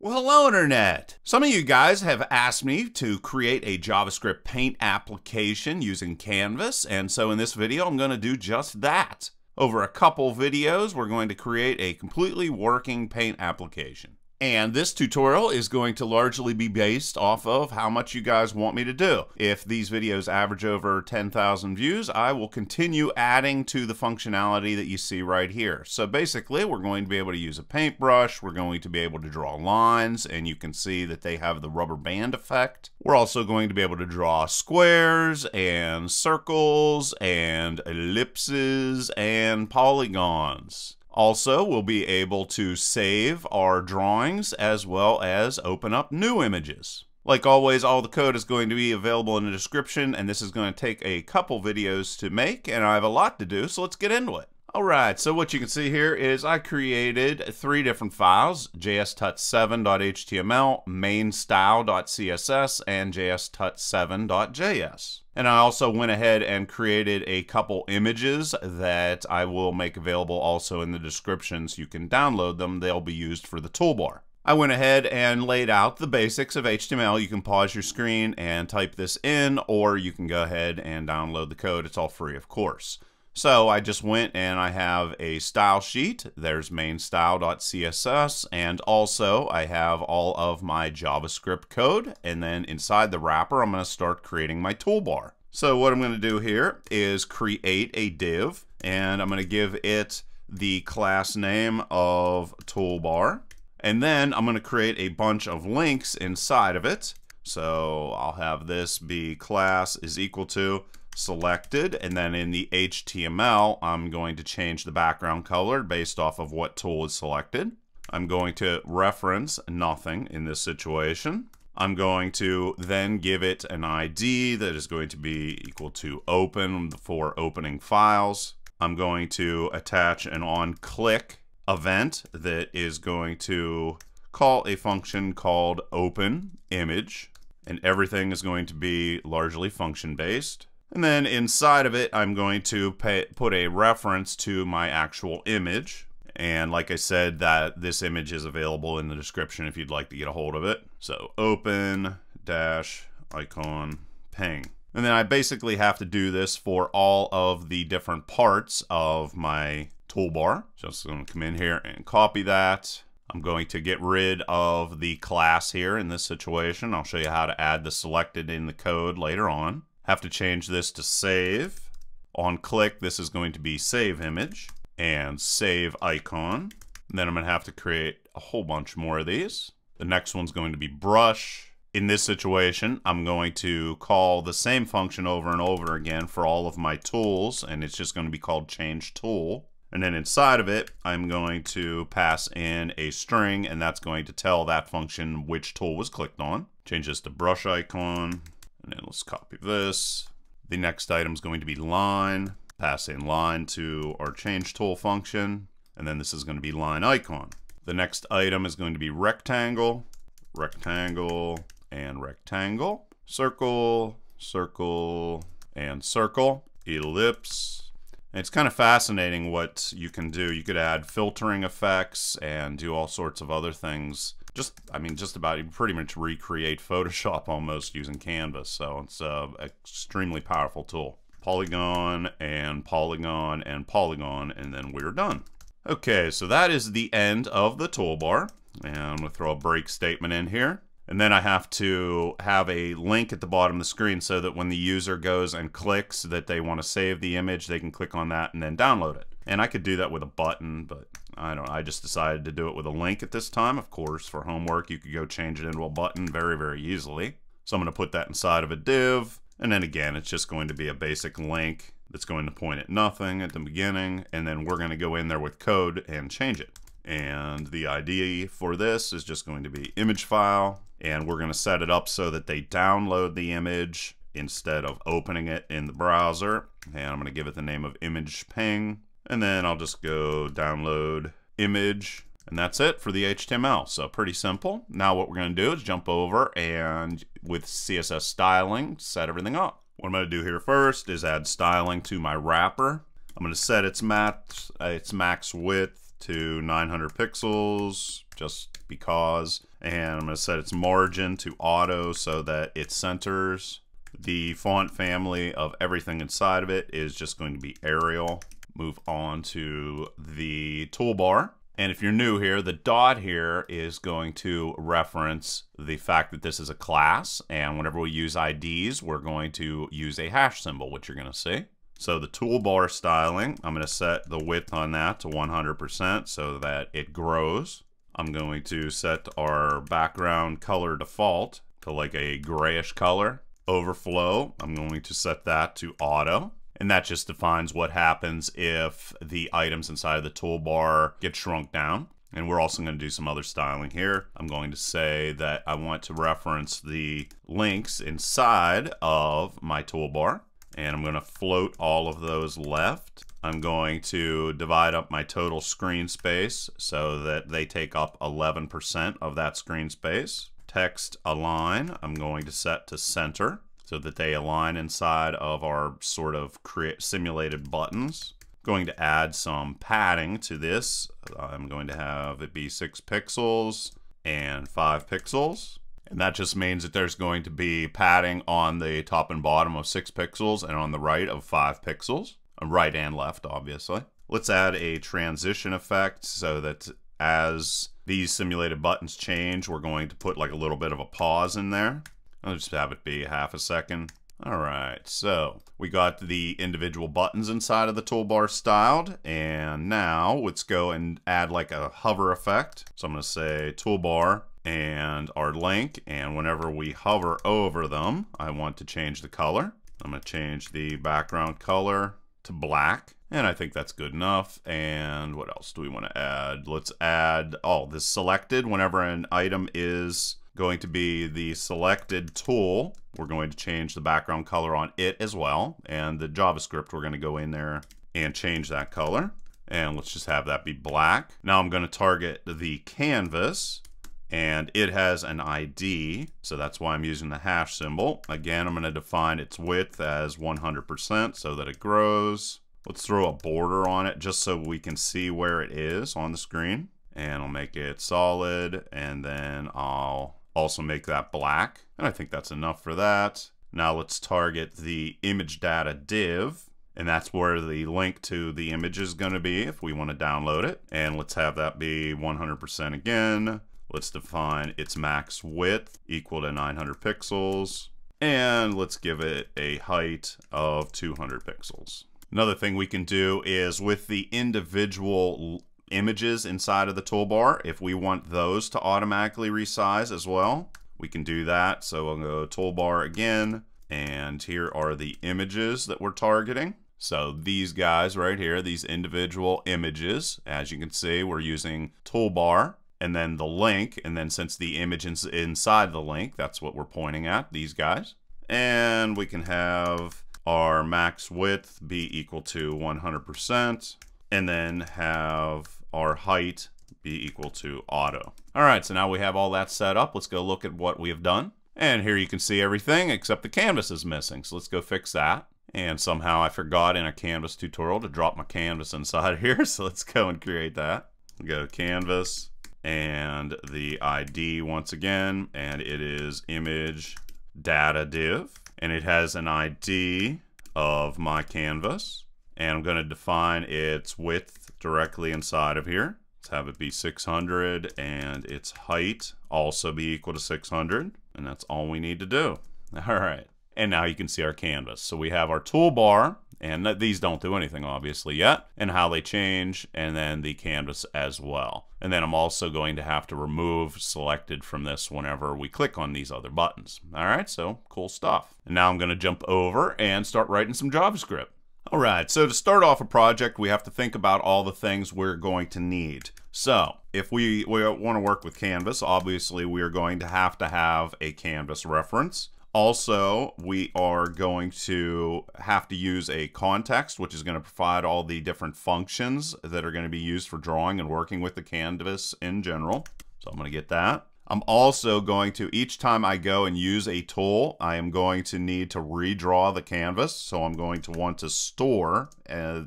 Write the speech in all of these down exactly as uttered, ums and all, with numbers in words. Well, hello, Internet. Some of you guys have asked me to create a JavaScript paint application using Canvas, and so in this video, I'm going to do just that. Over a couple videos, we're going to create a completely working paint application. And this tutorial is going to largely be based off of how much you guys want me to do. If these videos average over ten thousand views, I will continue adding to the functionality that you see right here. So basically, we're going to be able to use a paintbrush, we're going to be able to draw lines, and you can see that they have the rubber band effect. We're also going to be able to draw squares and circles and ellipses and polygons. Also, we'll be able to save our drawings as well as open up new images. Like always, all the code is going to be available in the description, and this is going to take a couple videos to make, and I have a lot to do, so let's get into it. Alright, so what you can see here is I created three different files, j s tut seven dot h t m l, mainstyle dot c s s, and j s tut seven dot j s. And I also went ahead and created a couple images that I will make available also in the description so you can download them. They'll be used for the toolbar. I went ahead and laid out the basics of H T M L. You can pause your screen and type this in, or you can go ahead and download the code. It's all free, of course. So I just went and I have a style sheet. There's mainstyle dot c s s, and also I have all of my JavaScript code, and then inside the wrapper I'm going to start creating my toolbar. So what I'm going to do here is create a div, and I'm going to give it the class name of toolbar, and then I'm going to create a bunch of links inside of it. So I'll have this be class is equal to selected, and then in the H T M L, I'm going to change the background color based off of what tool is selected. I'm going to reference nothing in this situation. I'm going to then give it an I D that is going to be equal to open for opening files. I'm going to attach an on-click event that is going to call a function called open image, and everything is going to be largely function-based. And then inside of it, I'm going to pay, put a reference to my actual image. And like I said, that this image is available in the description if you'd like to get a hold of it. So open dash icon ping. And then I basically have to do this for all of the different parts of my toolbar. So I'm just going to come in here and copy that. I'm going to get rid of the class here in this situation. I'll show you how to add the selected in the code later on. Have to change this to save. On click, this is going to be save image and save icon. And then I'm going to have to create a whole bunch more of these. The next one's going to be brush. In this situation, I'm going to call the same function over and over again for all of my tools, and it's just going to be called change tool. And then inside of it, I'm going to pass in a string, and that's going to tell that function which tool was clicked on. Change this to brush icon. And then let's copy this. The next item is going to be line. Pass in line to our change tool function. And then this is going to be line icon. The next item is going to be rectangle, rectangle, and rectangle. Circle, circle, and circle. Ellipse. And it's kind of fascinating what you can do. You could add filtering effects and do all sorts of other things. Just, I mean, just about, you pretty much recreate Photoshop almost using Canvas, so it's an extremely powerful tool. Polygon and polygon and polygon, and then we're done. Okay, so that is the end of the toolbar, and I'm going to throw a break statement in here. And then I have to have a link at the bottom of the screen so that when the user goes and clicks that they want to save the image, they can click on that and then download it. And I could do that with a button, but I don't. I just decided to do it with a link at this time. Of course, for homework, you could go change it into a button very, very easily. So I'm going to put that inside of a div. And then again, it's just going to be a basic link that's going to point at nothing at the beginning. And then we're going to go in there with code and change it. And the I D for this is just going to be image file. And we're going to set it up so that they download the image instead of opening it in the browser. And I'm going to give it the name of image ping. And then I'll just go download image, and that's it for the H T M L. So pretty simple. Now what we're going to do is jump over and with C S S styling, set everything up. What I'm going to do here first is add styling to my wrapper. I'm going to set its max, its max width to nine hundred pixels, just because, and I'm going to set its margin to auto so that it centers. The font family of everything inside of it is just going to be Arial. Move on to the toolbar. And if you're new here, the dot here is going to reference the fact that this is a class. And whenever we use I Ds, we're going to use a hash symbol, which you're going to see. So the toolbar styling, I'm going to set the width on that to one hundred percent so that it grows. I'm going to set our background color default to like a grayish color. Overflow, I'm going to set that to auto. And that just defines what happens if the items inside of the toolbar get shrunk down. And we're also going to do some other styling here. I'm going to say that I want to reference the links inside of my toolbar. And I'm going to float all of those left. I'm going to divide up my total screen space so that they take up eleven percent of that screen space. Text align, I'm going to set to center so that they align inside of our sort of create simulated buttons. Going to add some padding to this. I'm going to have it be six pixels and five pixels. And that just means that there's going to be padding on the top and bottom of six pixels and on the right of five pixels, right and left, obviously. Let's add a transition effect so that as these simulated buttons change, we're going to put like a little bit of a pause in there. I'll just have it be half a second. All right, so we got the individual buttons inside of the toolbar styled. And now let's go and add like a hover effect. So I'm gonna say toolbar and our link. And whenever we hover over them, I want to change the color. I'm gonna change the background color to black. And I think that's good enough. And what else do we want to add? Let's add, oh, this selected. Whenever an item is going to be the selected tool, we're going to change the background color on it as well. And the JavaScript, we're going to go in there and change that color. And let's just have that be black. Now I'm going to target the canvas. And it has an I D, so that's why I'm using the hash symbol. Again, I'm going to define its width as one hundred percent so that it grows. Let's throw a border on it just so we can see where it is on the screen. And I'll make it solid, and then I'll also make that black. And I think that's enough for that. Now let's target the image data div. And that's where the link to the image is going to be if we want to download it. And let's have that be one hundred percent again. Let's define its max width equal to nine hundred pixels. And let's give it a height of two hundred pixels. Another thing we can do is with the individual images inside of the toolbar, if we want those to automatically resize as well, we can do that. So I'll go toolbar again, and here are the images that we're targeting. So these guys right here, these individual images, as you can see, we're using toolbar and then the link. And then since the image is inside the link, that's what we're pointing at, these guys. And we can have our max width be equal to one hundred percent, and then have our height be equal to auto. All right, so now we have all that set up. Let's go look at what we have done. And here you can see everything except the canvas is missing. So let's go fix that. And somehow I forgot in a canvas tutorial to drop my canvas inside here. So let's go and create that. Go to canvas and the I D once again, and it is image data div. And it has an I D of my canvas. And I'm going to define its width directly inside of here. Let's have it be six hundred and its height also be equal to six hundred. And that's all we need to do. All right. And now you can see our canvas. So we have our toolbar, and these don't do anything obviously yet, and how they change, and then the canvas as well. And then I'm also going to have to remove selected from this whenever we click on these other buttons. All right, so cool stuff. And now I'm gonna jump over and start writing some JavaScript. All right, so to start off a project, we have to think about all the things we're going to need. So if we, we wanna work with Canvas, obviously we are going to have to have a Canvas reference. Also, we are going to have to use a context, which is going to provide all the different functions that are going to be used for drawing and working with the canvas in general. So I'm going to get that. I'm also going to, each time I go and use a tool, I am going to need to redraw the canvas. So I'm going to want to store, uh,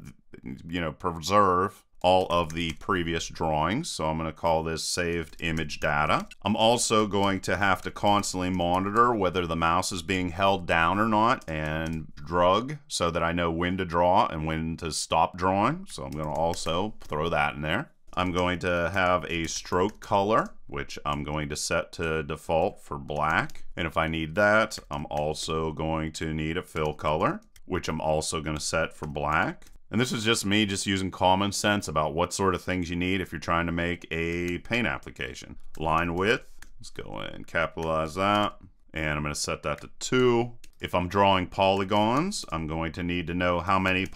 you know, preserve all of the previous drawings. So I'm going to call this saved image data. I'm also going to have to constantly monitor whether the mouse is being held down or not and drug, so that I know when to draw and when to stop drawing. So I'm going to also throw that in there. I'm going to have a stroke color, which I'm going to set to default for black. And if I need that, I'm also going to need a fill color, which I'm also going to set for black. And this is just me just using common sense about what sort of things you need if you're trying to make a paint application. Line width, let's go and capitalize that. And I'm going to set that to two. If I'm drawing polygons, I'm going to need to know how many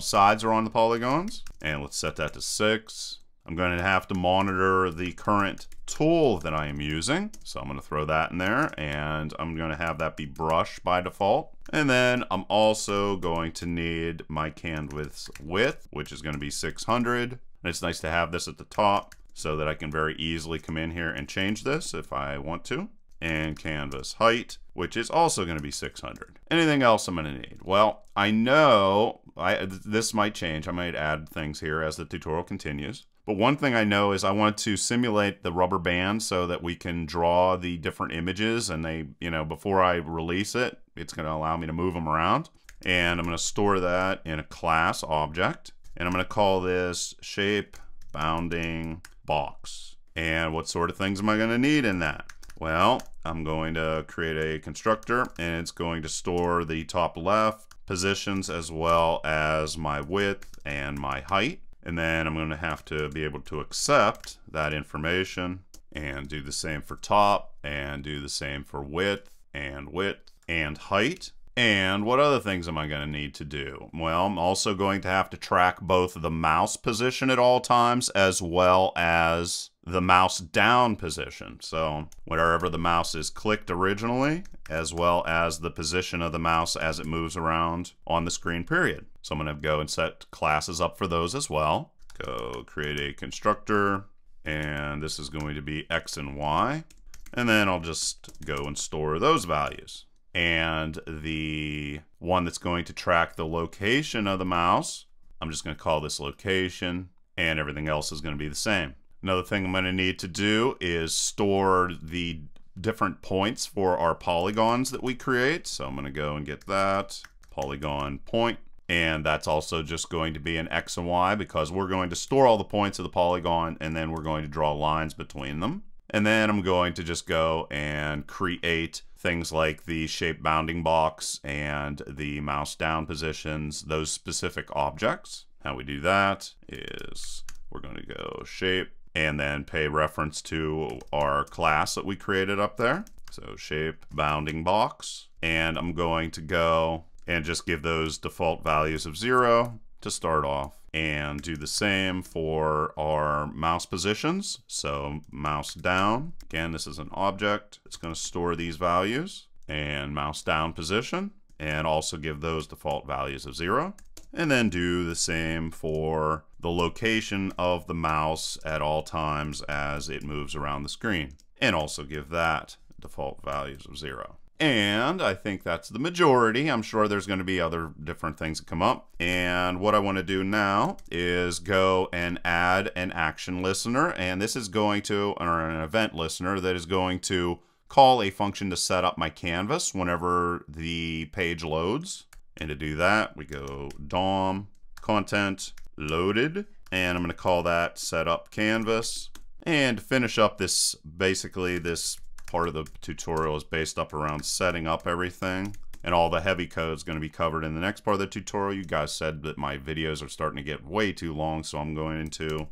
sides are on the polygons. And let's set that to six. I'm going to have to monitor the current tool that I am using. So I'm going to throw that in there, and I'm going to have that be brush by default. And then I'm also going to need my canvas width, which is going to be six hundred. And it's nice to have this at the top so that I can very easily come in here and change this if I want to. And canvas height, which is also going to be six hundred. Anything else I'm going to need? Well, I know I, this might change. I might add things here as the tutorial continues. But one thing I know is I want to simulate the rubber band so that we can draw the different images, and they, you know, before I release it, it's going to allow me to move them around. And I'm going to store that in a class object, and I'm going to call this ShapeBoundingBox. And what sort of things am I going to need in that? Well, I'm going to create a constructor, and it's going to store the top left positions as well as my width and my height. And then I'm going to have to be able to accept that information and do the same for top, and do the same for width and width and height. And what other things am I going to need to do? Well, I'm also going to have to track both the mouse position at all times as well as the mouse down position. So wherever the mouse is clicked originally, as well as the position of the mouse as it moves around on the screen period. So I'm going to go and set classes up for those as well. Go create a constructor, and this is going to be X and Y. And then I'll just go and store those values. And the one that's going to track the location of the mouse, I'm just going to call this location, and everything else is going to be the same. Another thing I'm going to need to do is store the different points for our polygons that we create. So I'm going to go and get that polygon point. And that's also just going to be an X and Y, because we're going to store all the points of the polygon, and then we're going to draw lines between them. And then I'm going to just go and create things like the shape bounding box and the mouse down positions, those specific objects. How we do that is we're going to go shape and then pay reference to our class that we created up there. So shape bounding box, and I'm going to go and just give those default values of zero to start off, and do the same for our mouse positions. So mouse down, again, this is an object. It's going to store these values, and mouse down position, and also give those default values of zero. And then do the same for the location of the mouse at all times as it moves around the screen, and also give that default values of zero. And I think that's the majority. I'm sure there's going to be other different things that come up. And what I want to do now is go and add an action listener. And this is going to, or an event listener, that is going to call a function to set up my canvas whenever the page loads. And to do that, we go D O M content loaded. And I'm going to call that setup canvas. And to finish up this, basically this part of the tutorial is based up around setting up everything, and all the heavy code is going to be covered in the next part of the tutorial. You guys said that my videos are starting to get way too long, so I'm going to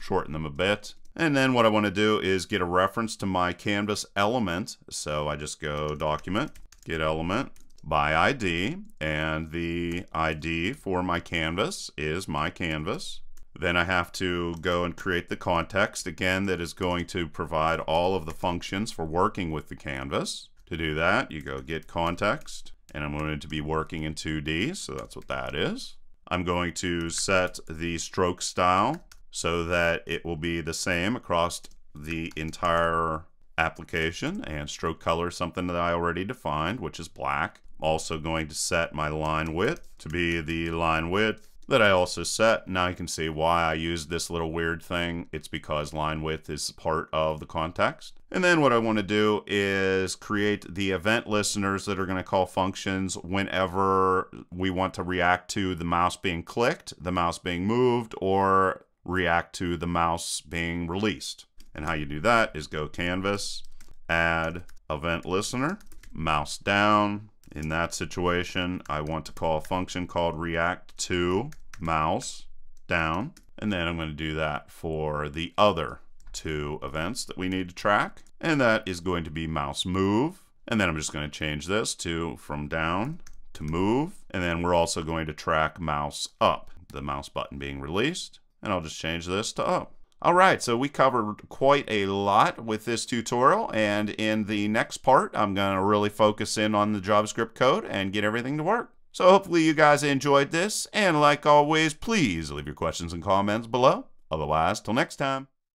shorten them a bit. And then what I want to do is get a reference to my canvas element. So I just go document, get element by I D, and the I D for my canvas is my canvas. Then I have to go and create the context, again, that is going to provide all of the functions for working with the canvas. To do that, you go get context, and I'm going to be working in two D, so that's what that is. I'm going to set the stroke style so that it will be the same across the entire application, and stroke color is something that I already defined, which is black. I'm also going to set my line width to be the line width that I also set. Now you can see why I used this little weird thing. It's because line width is part of the context. And then what I want to do is create the event listeners that are going to call functions whenever we want to react to the mouse being clicked, the mouse being moved, or react to the mouse being released. And how you do that is go Canvas, add event listener, mouse down. In that situation, I want to call a function called react to mouse down. And then I'm going to do that for the other two events that we need to track. And that is going to be mouse move. And then I'm just going to change this to from down to move. And then we're also going to track mouse up, the mouse button being released. And I'll just change this to up. All right, so we covered quite a lot with this tutorial, and in the next part, I'm going to really focus in on the JavaScript code and get everything to work. So hopefully you guys enjoyed this, and like always, please leave your questions and comments below. Otherwise, till next time.